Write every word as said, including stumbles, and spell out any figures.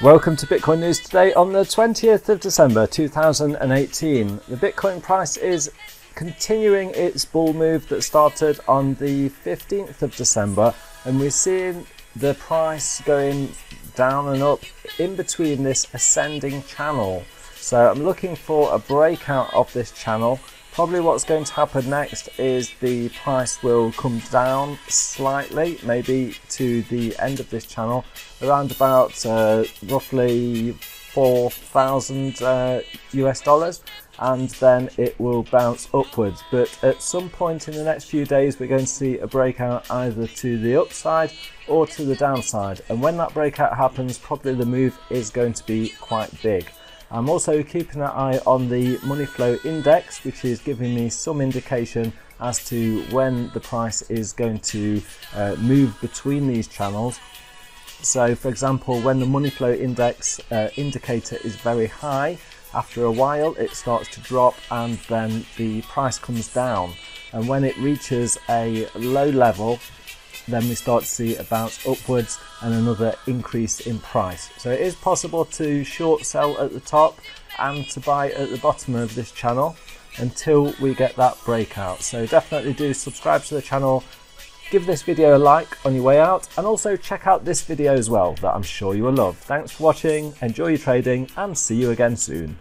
Welcome to Bitcoin News today on the twentieth of December two thousand eighteen. The Bitcoin price is continuing its bull move that started on the fifteenth of December, and we're seeing the price going down and up in between this ascending channel. So I'm looking for a breakout of this channel. Probably what's going to happen next is the price will come down slightly, maybe to the end of this channel, around about uh, roughly four thousand uh, U S dollars, and then it will bounce upwards. But at some point in the next few days, we're going to see a breakout either to the upside or to the downside. And when that breakout happens, probably the move is going to be quite big. I'm also keeping an eye on the money flow index, which is giving me some indication as to when the price is going to uh, move between these channels. So for example, when the money flow index uh, indicator is very high, after a while it starts to drop and then the price comes down, and when it reaches a low level then we start to see a bounce upwards and another increase in price. So it is possible to short sell at the top and to buy at the bottom of this channel until we get that breakout. So definitely do subscribe to the channel, give this video a like on your way out, and also check out this video as well that I'm sure you will love. Thanks for watching, enjoy your trading, and see you again soon.